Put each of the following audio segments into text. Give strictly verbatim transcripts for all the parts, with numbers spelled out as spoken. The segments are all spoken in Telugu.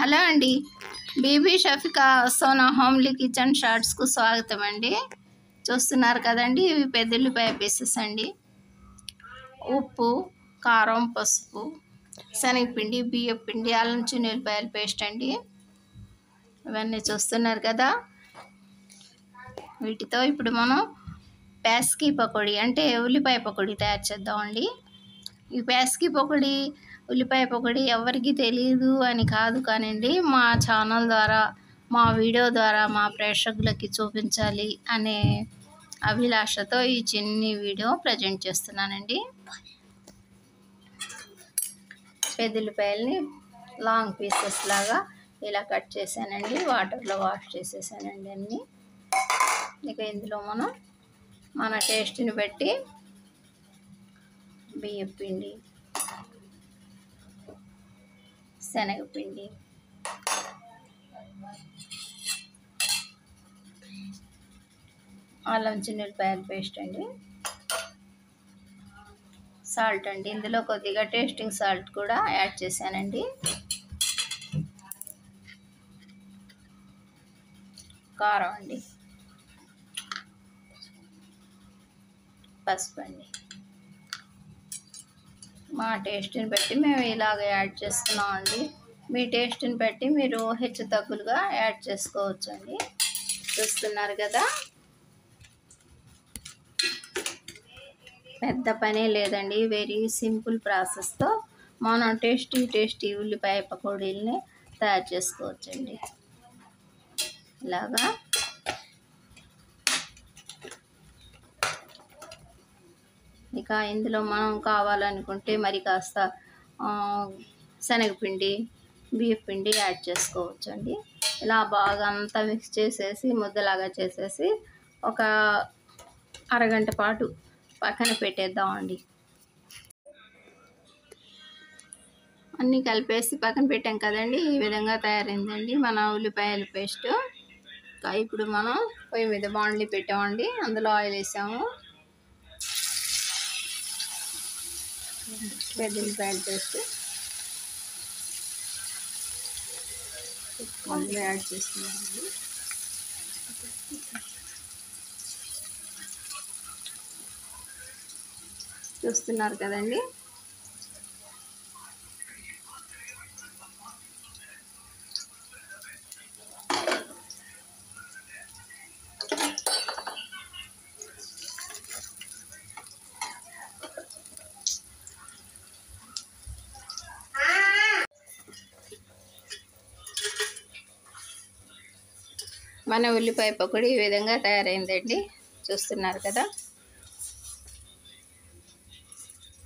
హలో అండి బీబీ షఫికా సోనా హోమ్లీ కిచెన్ షార్ట్స్కు స్వాగతం అండి. చూస్తున్నారు కదండి, ఇవి పెద్ద ఉల్లిపాయ పీసెస్ అండి. ఉప్పు, కారం, పసుపు, శనగపిండి, బియ్యం పిండి, అల్లం చిన్న ఉల్లిపాయల పేస్ట్ అండి. ఇవన్నీ చూస్తున్నారు కదా. వీటితో ఇప్పుడు మనం ప్యాస్కి పకోడీ అంటే ఉల్లిపాయ పకోడీ తయారు చేద్దామండి. ఈ ప్యాస్కి పకోడీ, ఉల్లిపాయ పకోడీ ఎవరికి తెలియదు అని కాదు కానివ్వండి, మా ఛానల్ ద్వారా మా వీడియో ద్వారా మా ప్రేక్షకులకి చూపించాలి అనే అభిలాషతో ఈ చిన్ని వీడియో ప్రజెంట్ చేస్తున్నానండి. పెద్దల్లిపాయల్ని లాంగ్ పీసెస్ లాగా ఇలా కట్ చేశానండి. వాటర్లో వాష్ చేసేసానండి అన్నీ. ఇక ఇందులో మనం మన టేస్ట్ని బట్టి బియ్యం పిండి, శనగపిండి, అల్లం చిన్నుల్లిపాయల పేస్ట్ అండి, సాల్ట్ అండి. ఇందులో కొద్దిగా టేస్టింగ్ సాల్ట్ కూడా యాడ్ చేశానండి. కారం అండి, పసుపు అండి. మా టేస్ట్ని బట్టి మేము ఇలాగ యాడ్ చేస్తున్నామండి. మీ టేస్ట్ని బట్టి మీరు హెచ్చు తగ్గులుగా యాడ్ చేసుకోవచ్చు అండి. చూస్తున్నారు కదా, పెద్ద పనే లేదండి. వెరీ సింపుల్ ప్రాసెస్తో మనం టేస్టీ టేస్టీ ఉల్లిపాయ పకోడీలని తయారు చేసుకోవచ్చండి. ఇలాగా ఇక ఇందులో మనం కావాలనుకుంటే మరి కాస్త శనగపిండి, బియ్యం పిండి యాడ్ చేసుకోవచ్చు అండి. ఇలా బాగా అంతా మిక్స్ చేసేసి ముద్దలాగా చేసేసి ఒక అరగంట పాటు పక్కన పెట్టేద్దామండి. అన్నీ కలిపేసి పక్కన పెట్టాం కదండి. ఈ విధంగా తయారైందండి మన ఉల్లిపాయల పేస్ట్. ఇప్పుడు మనం పొయ్యి మీద బాండ్లీ పెట్టామండి. అందులో ఆయిల్ వేసాము. పెద్దల్లిపాయల పేస్ట్ అందులో యాడ్ చేస్తున్నామండి. చూస్తున్నారు కదండి, మన ఉల్లిపాయ పకోడీ ఈ విధంగా తయారైందండి. చూస్తున్నారు కదా.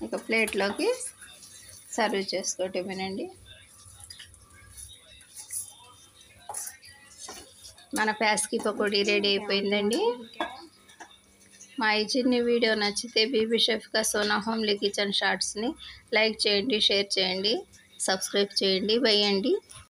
ఇక ప్లేట్లోకి సర్వ్ చేసుకోవటమేనండి. మన ప్యాస్కి పకోడీ రెడీ అయిపోయిందండి. మా ఈ చిన్న వీడియో నచ్చితే బీబీ షఫికా సోనా హోమ్లీ కిచెన్ షార్ట్స్ని లైక్ చేయండి, షేర్ చేయండి, సబ్స్క్రైబ్ చేయండి. వేయండి.